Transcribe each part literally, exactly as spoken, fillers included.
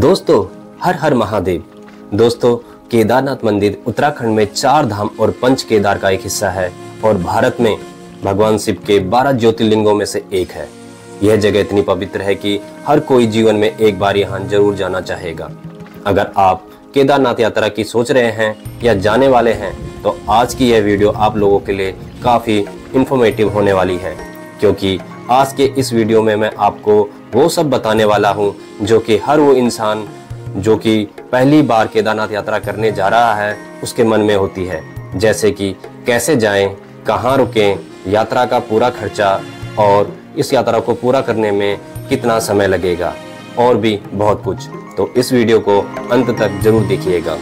दोस्तों हर हर महादेव। दोस्तों केदारनाथ मंदिर उत्तराखंड में चार धाम और पंच केदार का एक हिस्सा है और भारत में भगवान शिव के बारह ज्योतिर्लिंगों में से एक है। यह जगह इतनी पवित्र है कि हर कोई जीवन में एक बार यहाँ जरूर जाना चाहेगा। अगर आप केदारनाथ यात्रा की सोच रहे हैं या जाने वाले हैं तो आज की यह वीडियो आप लोगों के लिए काफ़ी इन्फॉर्मेटिव होने वाली है, क्योंकि आज के इस वीडियो में मैं आपको वो सब बताने वाला हूँ जो कि हर वो इंसान जो कि पहली बार केदारनाथ यात्रा करने जा रहा है उसके मन में होती है, जैसे कि कैसे जाएं, कहाँ रुकें, यात्रा का पूरा खर्चा और इस यात्रा को पूरा करने में कितना समय लगेगा और भी बहुत कुछ। तो इस वीडियो को अंत तक जरूर देखिएगा।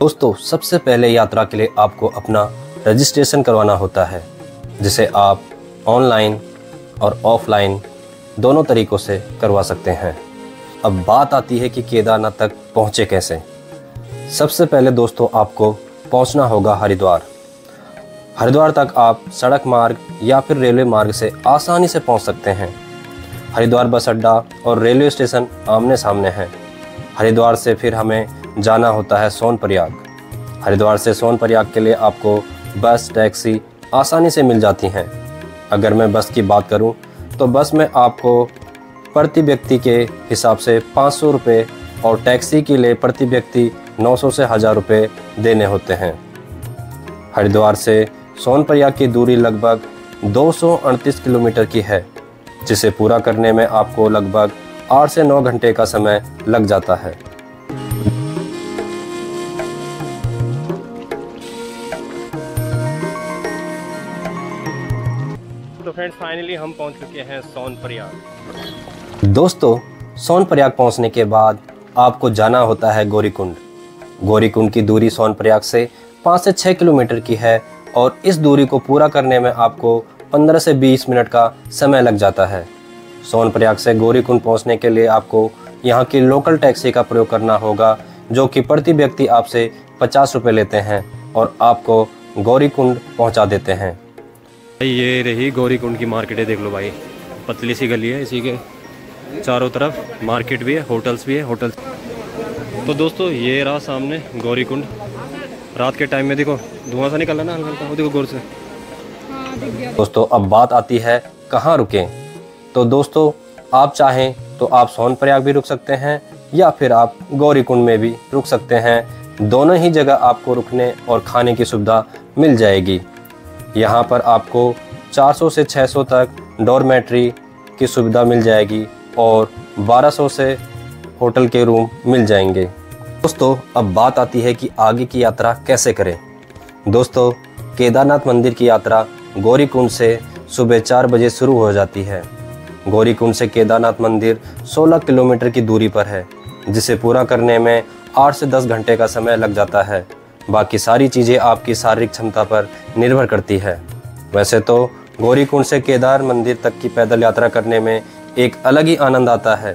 दोस्तों सबसे पहले यात्रा के लिए आपको अपना रजिस्ट्रेशन करवाना होता है, जिसे आप ऑनलाइन और ऑफलाइन दोनों तरीक़ों से करवा सकते हैं। अब बात आती है कि केदारनाथ तक पहुँचे कैसे। सबसे पहले दोस्तों आपको पहुँचना होगा हरिद्वार। हरिद्वार तक आप सड़क मार्ग या फिर रेलवे मार्ग से आसानी से पहुँच सकते हैं। हरिद्वार बस अड्डा और रेलवे स्टेशन आमने सामने हैं। हरिद्वार से फिर हमें जाना होता है सोन प्रयाग। हरिद्वार से सोन प्रयाग के लिए आपको बस टैक्सी आसानी से मिल जाती हैं। अगर मैं बस की बात करूं तो बस में आपको प्रति व्यक्ति के हिसाब से पाँच सौ रुपये और टैक्सी के लिए प्रति व्यक्ति नौ सौ से हज़ार रुपये देने होते हैं। हरिद्वार से सोन प्रयाग की दूरी लगभग दो सौ अड़तीस किलोमीटर की है, जिसे पूरा करने में आपको लगभग आठ से नौ घंटे का समय लग जाता है। फ्रेंड्स फाइनली हम पहुंच चुके हैं सोन प्रयाग। दोस्तों सोन प्रयाग पहुंचने के बाद आपको जाना होता है गौरीकुंड। गौरीकुंड की दूरी सोन प्रयाग से पाँच से छः किलोमीटर की है और इस दूरी को पूरा करने में आपको पंद्रह से बीस मिनट का समय लग जाता है। सोन प्रयाग से गौरीकुंड पहुंचने के लिए आपको यहाँ की लोकल टैक्सी का प्रयोग करना होगा, जो कि प्रति व्यक्ति आपसे पचास रुपये लेते हैं और आपको गौरीकुंड पहुँचा देते हैं। ये रही गौरीकुंड की मार्केट है, देख लो भाई, पतली सी गली है, इसी के चारों तरफ मार्केट भी है, होटल्स भी है, होटल्स। तो दोस्तों ये रहा सामने गौरीकुंड। रात के टाइम में देखो धुआं सा निकल रहा ना, हल्का हल्का, वो देखो गौर से। दोस्तों अब बात आती है कहाँ रुकें। तो दोस्तों आप चाहें तो आप सोन प्रयाग भी रुक सकते हैं या फिर आप गौरीकुंड में भी रुक सकते हैं। दोनों ही जगह आपको रुकने और खाने की सुविधा मिल जाएगी। यहाँ पर आपको चार सौ से छह सौ तक डॉर्मेट्री की सुविधा मिल जाएगी और बारह सौ से होटल के रूम मिल जाएंगे। दोस्तों अब बात आती है कि आगे की यात्रा कैसे करें। दोस्तों केदारनाथ मंदिर की यात्रा गौरीकुंड से सुबह चार बजे शुरू हो जाती है। गौरीकुंड से केदारनाथ मंदिर सोलह किलोमीटर की दूरी पर है, जिसे पूरा करने में आठ से दस घंटे का समय लग जाता है। बाकी सारी चीज़ें आपकी शारीरिक क्षमता पर निर्भर करती है। वैसे तो गौरीकुंड से केदार मंदिर तक की पैदल यात्रा करने में एक अलग ही आनंद आता है,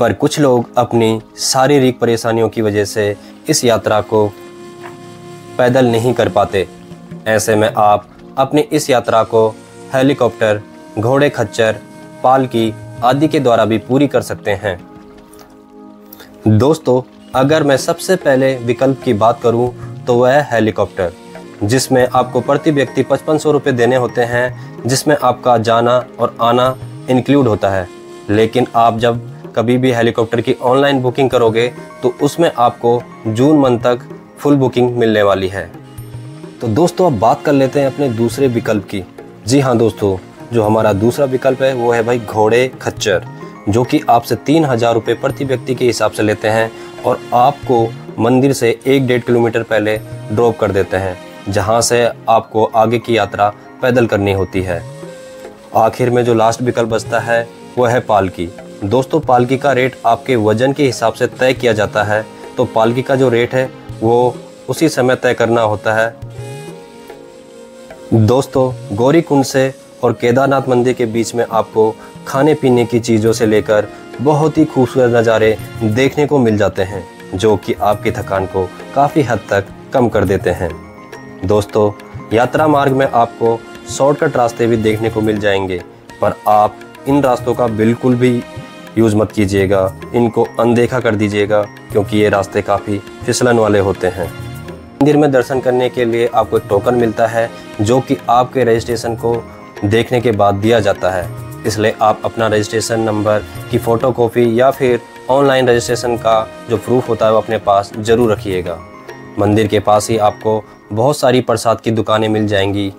पर कुछ लोग अपनी शारीरिक परेशानियों की वजह से इस यात्रा को पैदल नहीं कर पाते। ऐसे में आप अपनी इस यात्रा को हेलीकॉप्टर, घोड़े खच्चर, पालकी आदि के द्वारा भी पूरी कर सकते हैं। दोस्तों अगर मैं सबसे पहले विकल्प की बात करूं तो वह है हेलीकॉप्टर, जिसमें आपको प्रति व्यक्ति पचपन सौ रुपये देने होते हैं, जिसमें आपका जाना और आना इंक्लूड होता है। लेकिन आप जब कभी भी हेलीकॉप्टर की ऑनलाइन बुकिंग करोगे तो उसमें आपको जून मंथ तक फुल बुकिंग मिलने वाली है। तो दोस्तों अब बात कर लेते हैं अपने दूसरे विकल्प की। जी हाँ दोस्तों, जो हमारा दूसरा विकल्प है वो है भाई घोड़े खच्चर, जो कि आपसे तीन हज़ार रुपये प्रति व्यक्ति के हिसाब से लेते हैं और आपको मंदिर से एक डेढ़ किलोमीटर पहले ड्रॉप कर देते हैं, जहां से आपको आगे की यात्रा पैदल करनी होती है। आखिर में जो लास्ट विकल्प बचता है वह है पालकी। दोस्तों पालकी का रेट आपके वज़न के हिसाब से तय किया जाता है, तो पालकी का जो रेट है वो उसी समय तय करना होता है। दोस्तों गौरीकुंड से और केदारनाथ मंदिर के बीच में आपको खाने पीने की चीज़ों से लेकर बहुत ही खूबसूरत नज़ारे देखने को मिल जाते हैं, जो कि आपकी थकान को काफ़ी हद तक कम कर देते हैं। दोस्तों यात्रा मार्ग में आपको शॉर्टकट रास्ते भी देखने को मिल जाएंगे, पर आप इन रास्तों का बिल्कुल भी यूज़ मत कीजिएगा, इनको अनदेखा कर दीजिएगा, क्योंकि ये रास्ते काफ़ी फिसलन वाले होते हैं। मंदिर में दर्शन करने के लिए आपको एक टोकन मिलता है जो कि आपके रजिस्ट्रेशन को देखने के बाद दिया जाता है, इसलिए आप अपना रजिस्ट्रेशन नंबर की फ़ोटोकॉपी या फिर ऑनलाइन रजिस्ट्रेशन का जो प्रूफ होता है वो अपने पास ज़रूर रखिएगा। मंदिर के पास ही आपको बहुत सारी प्रसाद की दुकानें मिल जाएंगी।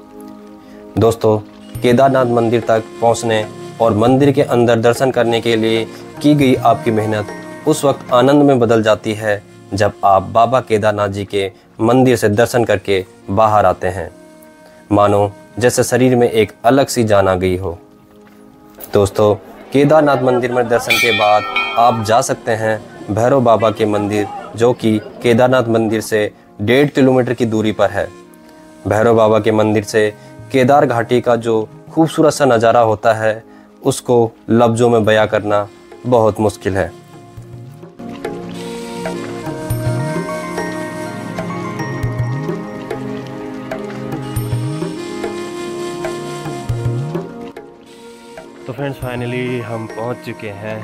दोस्तों, केदारनाथ मंदिर तक पहुँचने और मंदिर के अंदर दर्शन करने के लिए की गई आपकी मेहनत उस वक्त आनंद में बदल जाती है जब आप बाबा केदारनाथ जी के मंदिर से दर्शन करके बाहर आते हैं, मानो जैसे शरीर में एक अलग सी जान आ गई हो। दोस्तों, केदारनाथ मंदिर में दर्शन के बाद आप जा सकते हैं भैरव बाबा के मंदिर, जो कि केदारनाथ मंदिर से डेढ़ किलोमीटर की दूरी पर है। भैरव बाबा के मंदिर से केदार घाटी का जो खूबसूरत सा नज़ारा होता है उसको लफ्ज़ों में बयां करना बहुत मुश्किल है। तो फ्रेंड्स, फाइनली हम पहुंच चुके हैं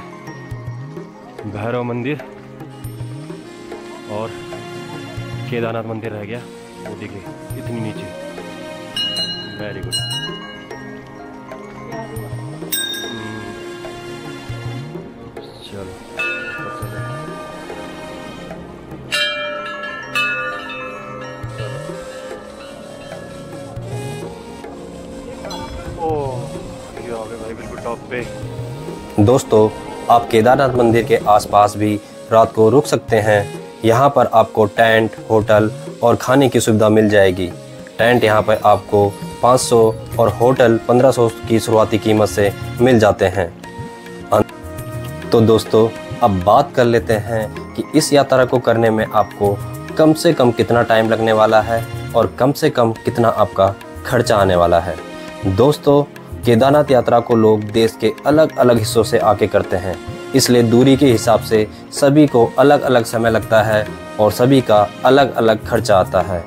भैरव मंदिर, और केदारनाथ मंदिर रह गया, वो देखिए इतनी नीचे। Very good. चलो दोस्तों, आप केदारनाथ मंदिर के आसपास भी रात को रुक सकते हैं। यहाँ पर आपको टेंट, होटल और खाने की सुविधा मिल जाएगी। टेंट यहाँ पर आपको पाँच सौ और होटल पंद्रह सौ की शुरुआती कीमत से मिल जाते हैं। तो दोस्तों, अब बात कर लेते हैं कि इस यात्रा को करने में आपको कम से कम कितना टाइम लगने वाला है और कम से कम कितना आपका खर्चा आने वाला है। दोस्तों, केदारनाथ यात्रा को लोग देश के अलग अलग हिस्सों से आके करते हैं, इसलिए दूरी के हिसाब से सभी को अलग अलग समय लगता है और सभी का अलग अलग खर्चा आता है।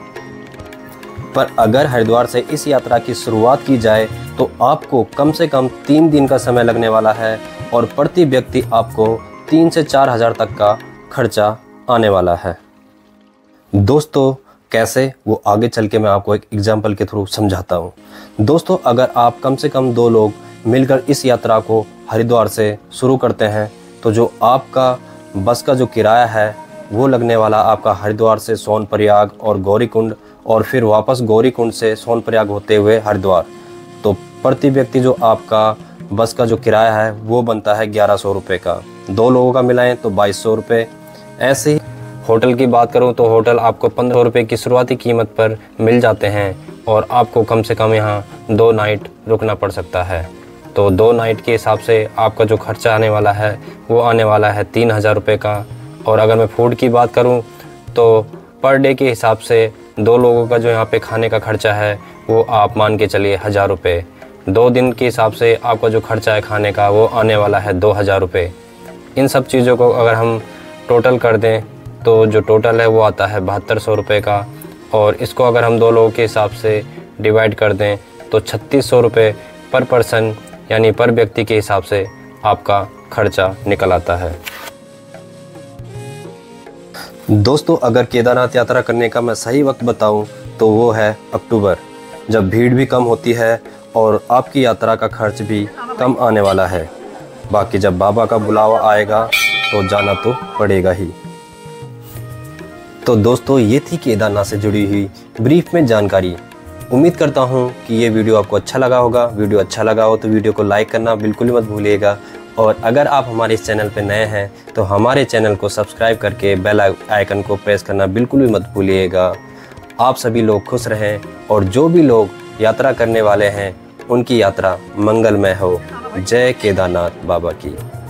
पर अगर हरिद्वार से इस यात्रा की शुरुआत की जाए तो आपको कम से कम तीन दिन का समय लगने वाला है और प्रति व्यक्ति आपको तीन से चार हज़ार तक का खर्चा आने वाला है। दोस्तों, कैसे, वो आगे चल के मैं आपको एक एग्जाम्पल के थ्रू समझाता हूँ। दोस्तों, अगर आप कम से कम दो लोग मिलकर इस यात्रा को हरिद्वार से शुरू करते हैं तो जो आपका बस का जो किराया है वो लगने वाला आपका हरिद्वार से सोनप्रयाग और गौरीकुंड, और फिर वापस गौरीकुंड से सोनप्रयाग होते हुए हरिद्वार, तो प्रति व्यक्ति जो आपका बस का जो किराया है वो बनता है ग्यारह सौ रुपये का। दो लोगों का मिलाएँ तो बाईस सौ रुपये। ऐसे ही होटल की बात करूं तो होटल आपको पंद्रह सौ रुपये की शुरुआती कीमत पर मिल जाते हैं और आपको कम से कम यहां दो नाइट रुकना पड़ सकता है। तो दो नाइट के हिसाब से आपका जो खर्चा आने वाला है वो आने वाला है तीन हज़ार रुपये का। और अगर मैं फूड की बात करूं तो पर डे के हिसाब से दो लोगों का जो यहां पे खाने का खर्चा है वो आप मान के चलिए हज़ार रुपये। दो दिन के हिसाब से आपका जो खर्चा है खाने का वो आने वाला है दो हज़ार रुपये। इन सब चीज़ों को अगर हम टोटल कर दें तो जो टोटल है वो आता है बहत्तर सौ रुपये का, और इसको अगर हम दो लोगों के हिसाब से डिवाइड कर दें तो छत्तीस सौ रुपये पर पर्सन यानी पर व्यक्ति के हिसाब से आपका खर्चा निकल आता है। दोस्तों, अगर केदारनाथ यात्रा करने का मैं सही वक्त बताऊं तो वो है अक्टूबर, जब भीड़ भी कम होती है और आपकी यात्रा का खर्च भी कम आने वाला है। बाकी जब बाबा का बुलावा आएगा तो जाना तो पड़ेगा ही। तो दोस्तों, ये थी केदारनाथ से जुड़ी हुई ब्रीफ में जानकारी। उम्मीद करता हूँ कि ये वीडियो आपको अच्छा लगा होगा। वीडियो अच्छा लगा हो तो वीडियो को लाइक करना बिल्कुल मत भूलिएगा, और अगर आप हमारे इस चैनल पर नए हैं तो हमारे चैनल को सब्सक्राइब करके बेल आइकन को प्रेस करना बिल्कुल भी मत भूलिएगा। आप सभी लोग खुश रहें और जो भी लोग यात्रा करने वाले हैं उनकी यात्रा मंगलमय हो। जय केदारनाथ बाबा की।